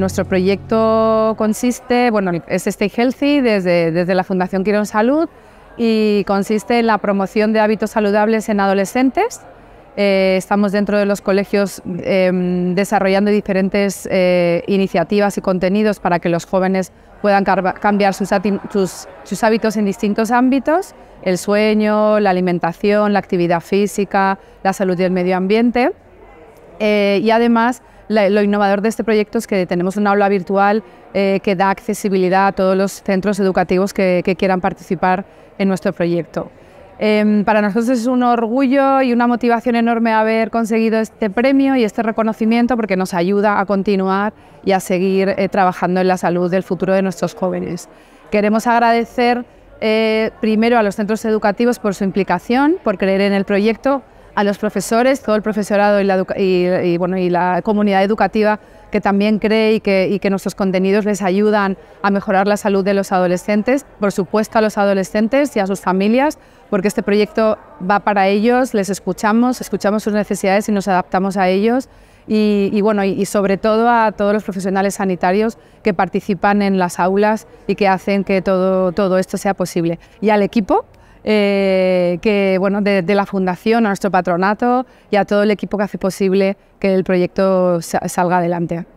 Nuestro proyecto consiste, es Stay Healthy desde la Fundación Quirónsalud y consiste en la promoción de hábitos saludables en adolescentes. Estamos dentro de los colegios desarrollando diferentes iniciativas y contenidos para que los jóvenes puedan cambiar sus hábitos en distintos ámbitos: el sueño, la alimentación, la actividad física, la salud y el medio ambiente. Y además, lo innovador de este proyecto es que tenemos un aula virtual que da accesibilidad a todos los centros educativos que quieran participar en nuestro proyecto. Para nosotros es un orgullo y una motivación enorme haber conseguido este premio y este reconocimiento, porque nos ayuda a continuar y a seguir trabajando en la salud del futuro de nuestros jóvenes. Queremos agradecer primero a los centros educativos por su implicación, por creer en el proyecto, a los profesores, todo el profesorado y la comunidad educativa, que también cree y que nuestros contenidos les ayudan a mejorar la salud de los adolescentes, por supuesto a los adolescentes y a sus familias, porque este proyecto va para ellos, les escuchamos sus necesidades y nos adaptamos a ellos, y sobre todo a todos los profesionales sanitarios que participan en las aulas y que hacen que todo esto sea posible, y al equipo de la Fundación, a nuestro patronato y a todo el equipo que hace posible que el proyecto salga adelante.